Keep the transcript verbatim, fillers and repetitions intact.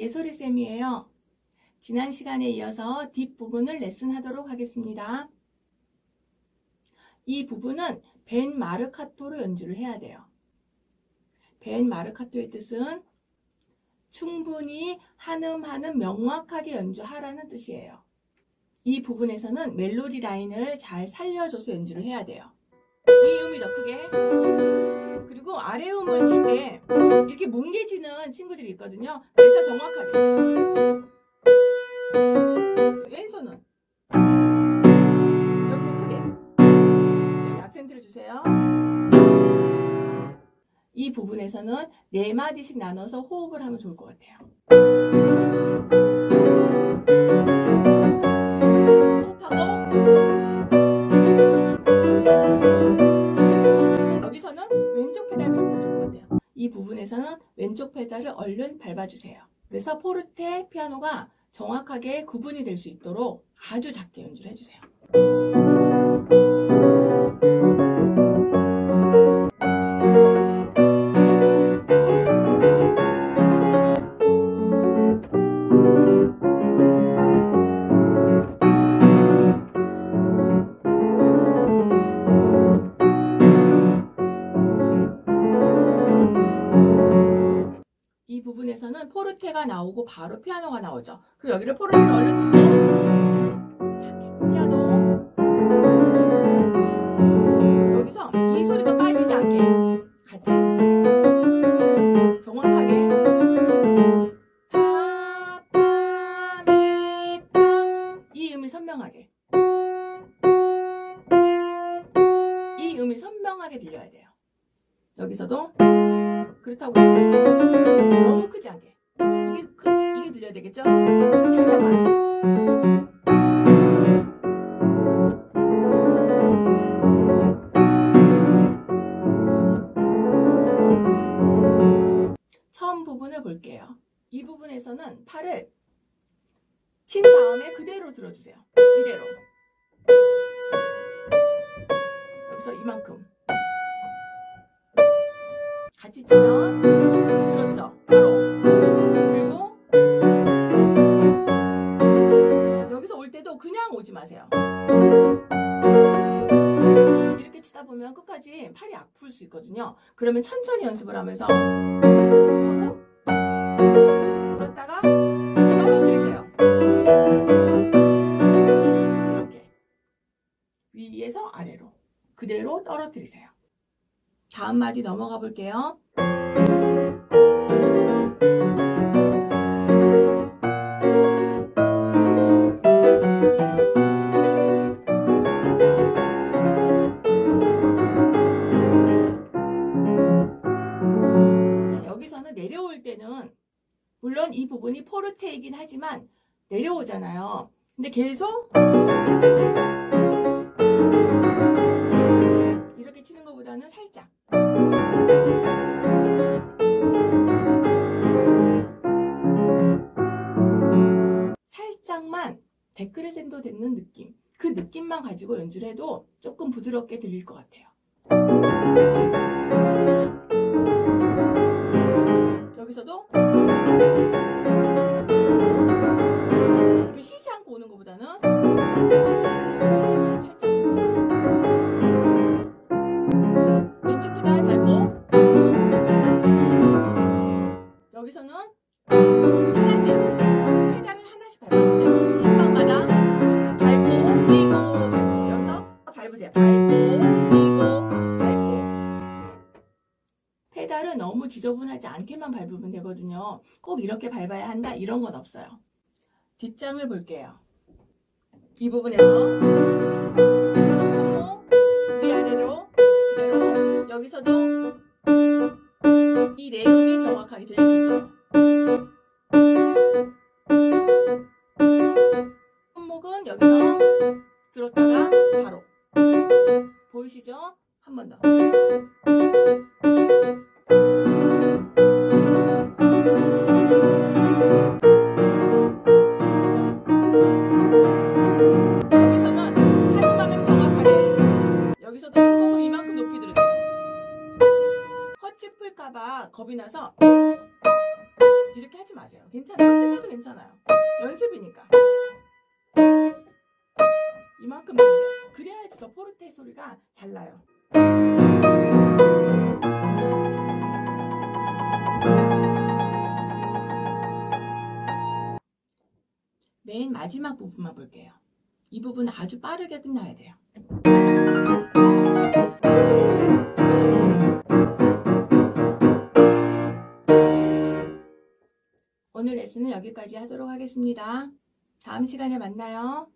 예솔이쌤이에요. 지난 시간에 이어서 뒷부분을 레슨하도록 하겠습니다. 이 부분은 벤 마르카토로 연주를 해야 돼요. 벤 마르카토의 뜻은 충분히 한 음 한 음 명확하게 연주하라는 뜻이에요. 이 부분에서는 멜로디 라인을 잘 살려줘서 연주를 해야 돼요. 이 음이 더 크게, 그리고 아래 음을 칠 때 이렇게 뭉개지는 친구들이 있거든요. 그래서 정확하게 왼손은 조금 크게 여기 악센트를 주세요. 이 부분에서는 네 마디씩 나눠서 호흡을 하면 좋을 것 같아요. 호흡하고 여기서는 왼쪽 페달을 밟으면 좋을 것 같아요. 이 부분에서는 왼쪽 페달을 얼른 밟아주세요. 그래서 포르테 피아노가 정확하게 구분이 될 수 있도록 아주 작게 연주를 해주세요. 포르테가 나오고 바로 피아노가 나오죠. 그리고 여기를 포르테를 얼른 치고 다시 작게 피아노, 여기서 이 소리가 빠지지 않게 같이 정확하게 파, 파, 미, 파, 이 음이 선명하게 이 음이 선명하게 들려야 돼요. 여기서도 그렇다고 너무 크지 않게 이게, 크, 이게 들려야 되겠죠? 살짝만. 처음 부분을 볼게요. 이 부분에서는 팔을 친 다음에 그대로 들어주세요. 이대로. 여기서 이만큼. 같이 치면 들었죠? 바로 들고 여기서 올 때도 그냥 오지 마세요. 이렇게 치다 보면 끝까지 팔이 아플 수 있거든요. 그러면 천천히 연습을 하면서 하고 그러다가 떨어뜨리세요. 이렇게 위에서 아래로 그대로 떨어뜨리세요. 다음 마디 넘어가 볼게요. 자, 여기서는 내려올 때는 물론 이 부분이 포르테이긴 하지만 내려오잖아요. 근데 계속 이렇게 치는 것보다는 살짝 살짝만 데크레센도 되는 느낌, 그 느낌만 가지고 연주를 해도 조금 부드럽게 들릴 것 같아요. 여기서도 이렇게 쉬지 않고 오는 것보다는 페달은 너무 지저분하지 않게만 밟으면 되거든요. 꼭 이렇게 밟아야 한다 이런 건 없어요. 뒷장을 볼게요. 이 부분에서 손목 위아래로 그대로 여기서도 이 네 음이 정확하게 들릴 수 있도록 손목은 여기서 들었다가 바로 보이시죠? 한 번 더 헛짚을까봐 겁이 나서 이렇게 하지 마세요. 괜찮아요. 헛짚어도 괜찮아요. 연습이니까. 이만큼 해주세요. 그래야지 더 포르테 소리가 잘 나요. 맨 마지막 부분만 볼게요. 이 부분 아주 빠르게 끝나야 돼요. 오늘 레슨은 여기까지 하도록 하겠습니다. 다음 시간에 만나요.